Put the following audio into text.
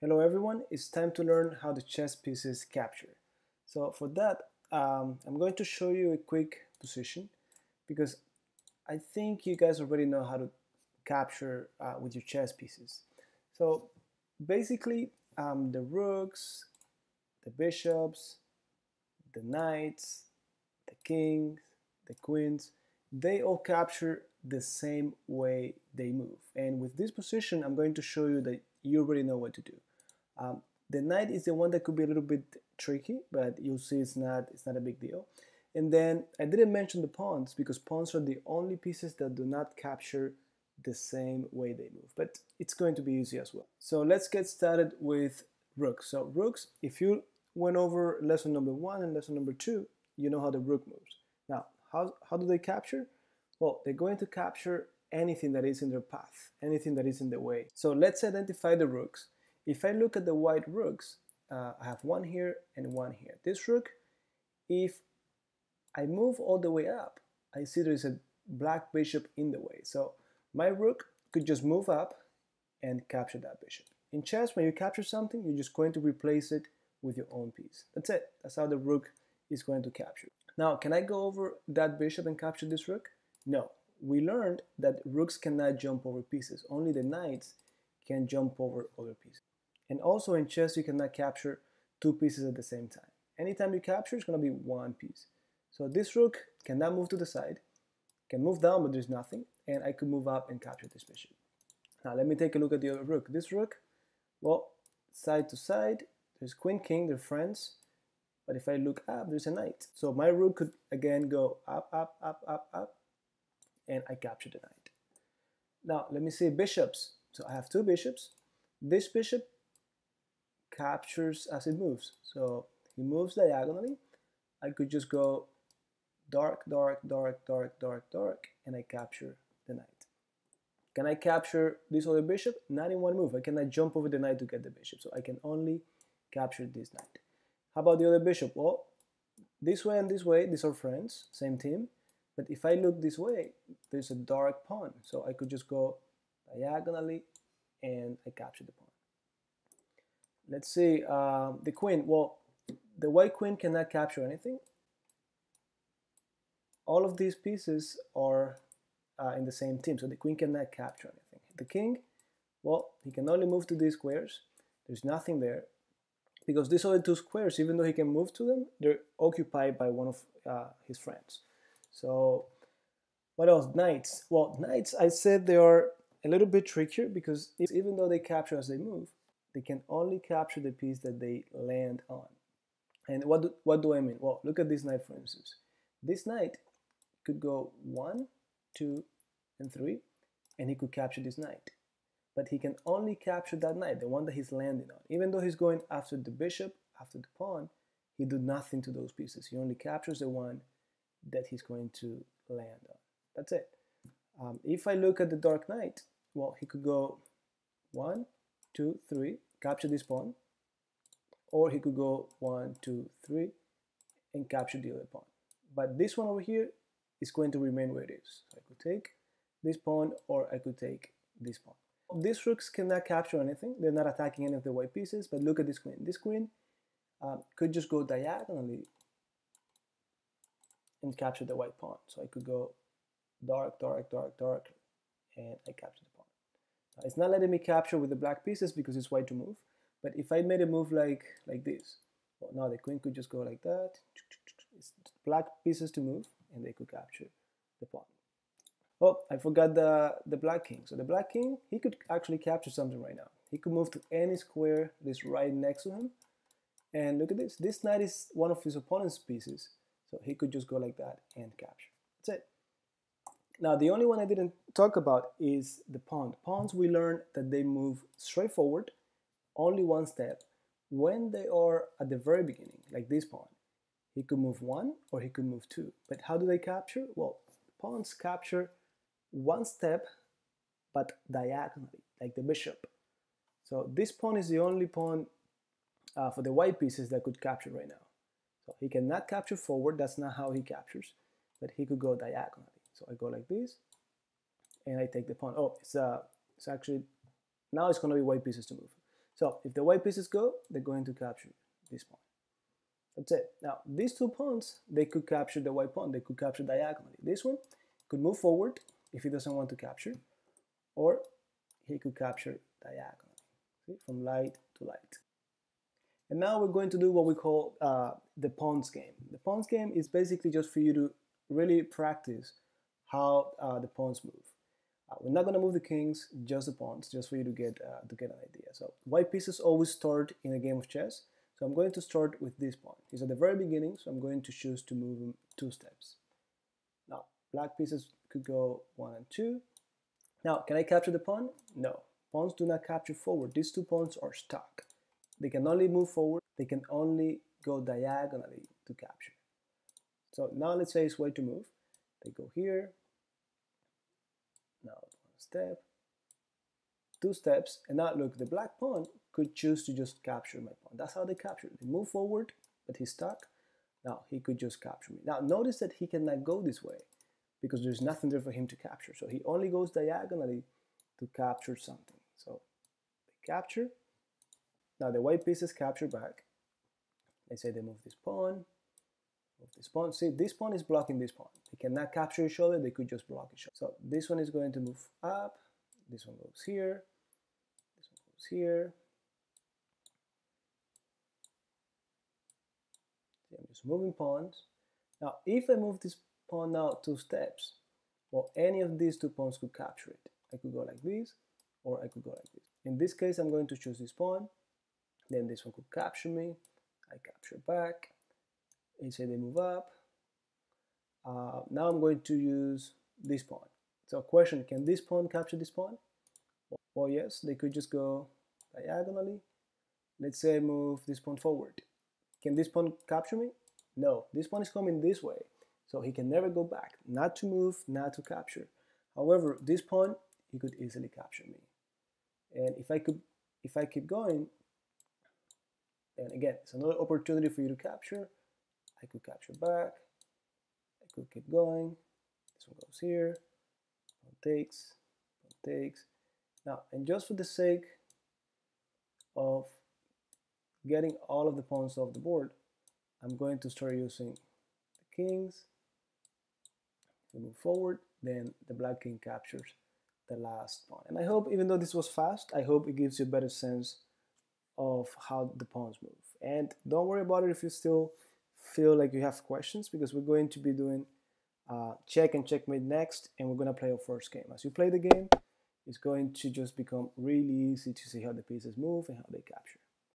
Hello everyone, it's time to learn how the chess pieces capture. So for that, I'm going to show you a quick position because I think you guys already know how to capture with your chess pieces. So basically, the rooks, the bishops, the knights, the kings, the queens, they all capture the same way they move. And with this position, I'm going to show you that you already know what to do. The knight is the one that could be a little bit tricky, but you'll see it's not a big deal. And then I didn't mention the pawns because pawns are the only pieces that do not capture the same way they move, but it's going to be easy as well. So let's get started with rooks. So rooks, if you went over lesson number 1 and lesson number 2, you know how the rook moves. Now, how do they capture? Well, they're going to capture anything that is in their path, anything that is in the way. So let's identify the rooks. If I look at the white rooks, I have one here and one here. This rook, if I move all the way up, I see there's a black bishop in the way. So my rook could just move up and capture that bishop. In chess, when you capture something, you're just going to replace it with your own piece. That's it. That's how the rook is going to capture. Now, can I go over that bishop and capture this rook? No. We learned that rooks cannot jump over pieces. Only the knights can jump over other pieces. And also in chess, you cannot capture two pieces at the same time. Anytime you capture, it's going to be one piece. So this rook cannot move to the side, can move down, but there's nothing. And I could move up and capture this bishop. Now let me take a look at the other rook. This rook, well, side to side, there's queen, king, they're friends. But if I look up, there's a knight. So my rook could again go up, up, up, up, up, and I capture the knight. Now let me see bishops. So I have two bishops. This bishop captures as it moves. So he moves diagonally. I could just go dark, dark, dark, dark, dark, dark, and I capture the knight. Can I capture this other bishop? Not in one move. I cannot jump over the knight to get the bishop. So I can only capture this knight. How about the other bishop? Well, this way and this way, these are friends, same team. But if I look this way, there's a dark pawn. So I could just go diagonally and I capture the pawn. Let's see, the queen. Well, the white queen cannot capture anything. All of these pieces are in the same team, so the queen cannot capture anything. The king, well, he can only move to these squares. There's nothing there. Because these other two squares, even though he can move to them, they're occupied by one of his friends. So, what else? Knights. Well, knights, I said they are a little bit trickier because even though they capture as they move, they can only capture the piece that they land on. And what do I mean? Well, look at this knight, for instance. This knight could go 1, 2, and 3, and he could capture this knight. But he can only capture that knight, the one that he's landing on. Even though he's going after the bishop, after the pawn, he does nothing to those pieces. He only captures the one that he's going to land on. That's it. If I look at the dark knight, well, he could go 1, 2, 3, capture this pawn, or he could go 1, 2, 3, and capture the other pawn. But this one over here is going to remain where it is. So I could take this pawn, or I could take this pawn. These rooks cannot capture anything. They're not attacking any of the white pieces, but look at this queen. This queen could just go diagonally and capture the white pawn. So I could go dark, dark, dark, dark, and I capture the pawn. Now, it's not letting me capture with the black pieces because it's white to move, but if I made a move like this, well, now the queen could just go like that. It's black pieces to move, and they could capture the pawn. Oh, I forgot the black king. So the black king, he could actually capture something right now. He could move to any square that's right next to him. And look at this. This knight is one of his opponent's pieces. So he could just go like that and capture. That's it. Now, the only one I didn't talk about is the pawn. Pawns, we learned that they move straight forward, only one step. When they are at the very beginning, like this pawn, he could move 1 or he could move 2. But how do they capture? Well, pawns capture one step, but diagonally, like the bishop. So this pawn is the only pawn for the white pieces that could capture right now. So he cannot capture forward, that's not how he captures, but he could go diagonally. So I go like this, and I take the pawn. Oh, it's actually, now it's going to be white pieces to move. So if the white pieces go, they're going to capture this pawn. That's it. Now, these two pawns, they could capture the white pawn. They could capture diagonally. This one could move forward if he doesn't want to capture, or he could capture diagonally, see? From light to light. And now we're going to do what we call the pawns game. The pawns game is basically just for you to really practice how the pawns move. We're not going to move the kings, just the pawns, just for you to get an idea. So white pieces always start in a game of chess. So I'm going to start with this pawn. He's at the very beginning, so I'm going to choose to move him 2 steps. Now, black pieces could go 1 and 2. Now, can I capture the pawn? No. Pawns do not capture forward. These two pawns are stuck. They can only move forward. They can only go diagonally to capture. So now let's say it's way to move. They go here. Now 1 step, 2 steps, and now look, the black pawn could choose to just capture my pawn. That's how they capture. They move forward, but he's stuck. Now he could just capture me. Now notice that he cannot go this way because there's nothing there for him to capture. So he only goes diagonally to capture something. So they capture. Now the white pieces capture back. Let's say they move this pawn. This pawn, see, this pawn is blocking this pawn. They cannot capture each other, they could just block each other. So this one is going to move up, this one goes here, this one goes here. See, I'm just moving pawns. Now, if I move this pawn now 2 steps, well, any of these two pawns could capture it. I could go like this, or I could go like this. In this case, I'm going to choose this pawn, then this one could capture me, I capture back. Let's say they move up. Now I'm going to use this pawn. So question, can this pawn capture this pawn? Well, yes, they could just go diagonally. Let's say I move this pawn forward. Can this pawn capture me? No, this pawn is coming this way. So he can never go back, not to move, not to capture. However, this pawn, he could easily capture me. And if I keep going, then again, it's another opportunity for you to capture. I could capture back, I could keep going, this one goes here, pawn takes. Now, and just for the sake of getting all of the pawns off the board, I'm going to start using the kings. We move forward, then the black king captures the last pawn. And I hope, even though this was fast, I hope it gives you a better sense of how the pawns move. And don't worry about it if you still feel like you have questions, because we're going to be doing check and checkmate next, and we're going to play our first game. As you play the game, it's going to just become really easy to see how the pieces move and how they capture.